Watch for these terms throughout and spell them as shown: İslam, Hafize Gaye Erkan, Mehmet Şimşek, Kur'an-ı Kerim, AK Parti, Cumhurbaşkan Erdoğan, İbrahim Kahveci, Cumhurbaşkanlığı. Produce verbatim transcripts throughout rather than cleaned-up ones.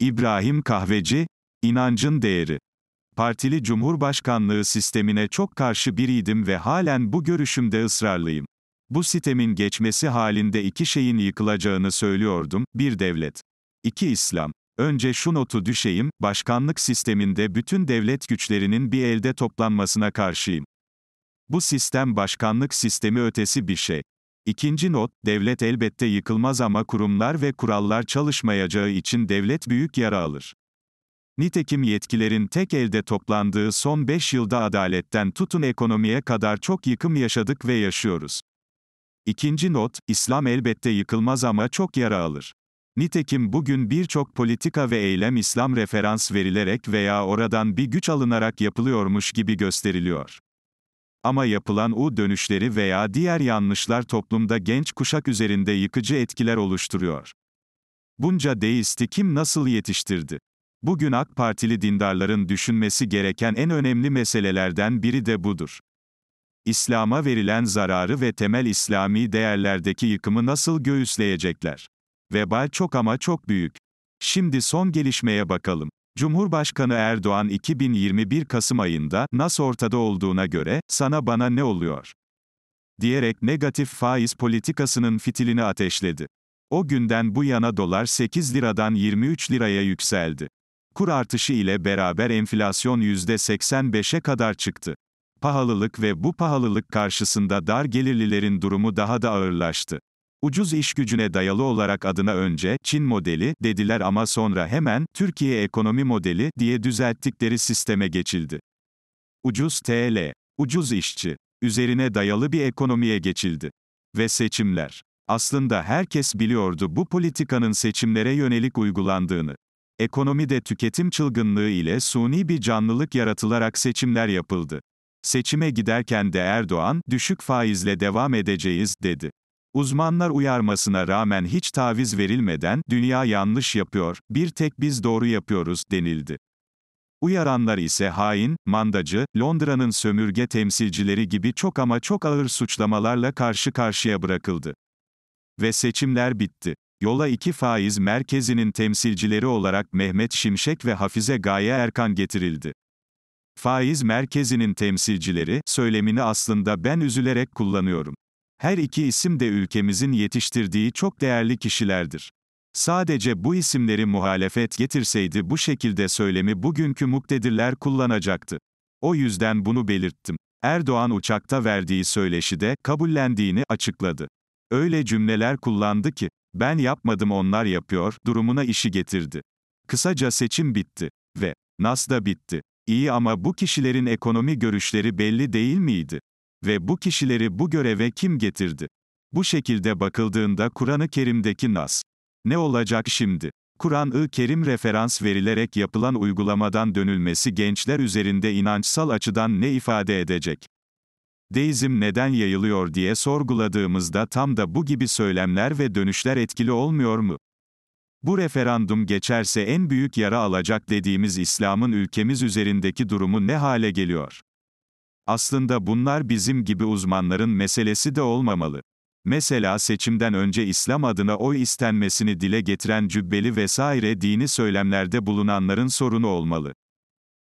İbrahim Kahveci, inancın değeri. Partili Cumhurbaşkanlığı sistemine çok karşı biriydim ve halen bu görüşümde ısrarlıyım. Bu sistemin geçmesi halinde iki şeyin yıkılacağını söylüyordum, bir devlet, iki İslam. Önce şu notu düşeyim, başkanlık sisteminde bütün devlet güçlerinin bir elde toplanmasına karşıyım. Bu sistem başkanlık sistemi ötesi bir şey. İkinci not, devlet elbette yıkılmaz ama kurumlar ve kurallar çalışmayacağı için devlet büyük yara alır. Nitekim yetkilerin tek elde toplandığı son beş yılda adaletten tutun ekonomiye kadar çok yıkım yaşadık ve yaşıyoruz. İkinci not, İslam elbette yıkılmaz ama çok yara alır. Nitekim bugün birçok politika ve eylem İslam referans verilerek veya oradan bir güç alınarak yapılıyormuş gibi gösteriliyor. Ama yapılan U dönüşleri veya diğer yanlışlar toplumda genç kuşak üzerinde yıkıcı etkiler oluşturuyor. Bunca deisti kim nasıl yetiştirdi? Bugün AK Partili dindarların düşünmesi gereken en önemli meselelerden biri de budur. İslam'a verilen zararı ve temel İslami değerlerdeki yıkımı nasıl göğüsleyecekler? Vebal çok ama çok büyük. Şimdi son gelişmeye bakalım. Cumhurbaşkanı Erdoğan iki bin yirmi bir Kasım ayında, N A S ortada olduğuna göre, sana bana ne oluyor? Diyerek negatif faiz politikasının fitilini ateşledi. O günden bu yana dolar sekiz liradan yirmi üç liraya yükseldi. Kur artışı ile beraber enflasyon yüzde seksen beşe kadar çıktı. Pahalılık ve bu pahalılık karşısında dar gelirlilerin durumu daha da ağırlaştı. Ucuz iş gücüne dayalı olarak adına önce Çin modeli dediler ama sonra hemen Türkiye ekonomi modeli diye düzelttikleri sisteme geçildi. Ucuz T L, ucuz işçi, üzerine dayalı bir ekonomiye geçildi. Ve seçimler. Aslında herkes biliyordu bu politikanın seçimlere yönelik uygulandığını. Ekonomide tüketim çılgınlığı ile suni bir canlılık yaratılarak seçimler yapıldı. Seçime giderken de Erdoğan, düşük faizle devam edeceğiz, dedi. Uzmanlar uyarmasına rağmen hiç taviz verilmeden, dünya yanlış yapıyor, bir tek biz doğru yapıyoruz, denildi. Uyaranlar ise hain, mandacı, Londra'nın sömürge temsilcileri gibi çok ama çok ağır suçlamalarla karşı karşıya bırakıldı. Ve seçimler bitti. Yola iki faiz merkezinin temsilcileri olarak Mehmet Şimşek ve Hafize Gaye Erkan getirildi. Faiz merkezinin temsilcileri, söylemini aslında ben üzülerek kullanıyorum. Her iki isim de ülkemizin yetiştirdiği çok değerli kişilerdir. Sadece bu isimleri muhalefet getirseydi bu şekilde söylemi bugünkü muktedirler kullanacaktı. O yüzden bunu belirttim. Erdoğan uçakta verdiği söyleşide kabullendiğini açıkladı. Öyle cümleler kullandı ki, ben yapmadım onlar yapıyor, durumuna işi getirdi. Kısaca seçim bitti. Ve N A S da bitti. İyi ama bu kişilerin ekonomi görüşleri belli değil miydi? Ve bu kişileri bu göreve kim getirdi? Bu şekilde bakıldığında Kur'an-ı Kerim'deki N A S. Ne olacak şimdi? Kur'an-ı Kerim referans verilerek yapılan uygulamadan dönülmesi gençler üzerinde inançsal açıdan ne ifade edecek? Deizm neden yayılıyor diye sorguladığımızda tam da bu gibi söylemler ve dönüşler etkili olmuyor mu? Bu referandum geçerse en büyük yara alacak dediğimiz İslam'ın ülkemiz üzerindeki durumu ne hale geliyor? Aslında bunlar bizim gibi uzmanların meselesi de olmamalı. Mesela seçimden önce İslam adına oy istenmesini dile getiren cübbeli vesaire dini söylemlerde bulunanların sorunu olmalı.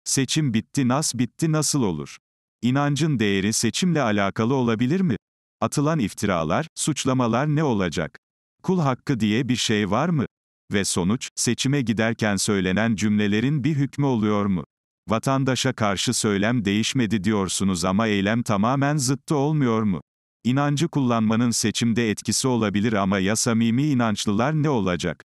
Seçim bitti, N A S bitti nasıl olur? İnancın değeri seçimle alakalı olabilir mi? Atılan iftiralar, suçlamalar ne olacak? Kul hakkı diye bir şey var mı? Ve sonuç, seçime giderken söylenen cümlelerin bir hükmü oluyor mu? Vatandaşa karşı söylem değişmedi diyorsunuz ama eylem tamamen zıttı olmuyor mu? İnancı kullanmanın seçimde etkisi olabilir ama ya samimi inançlılar ne olacak?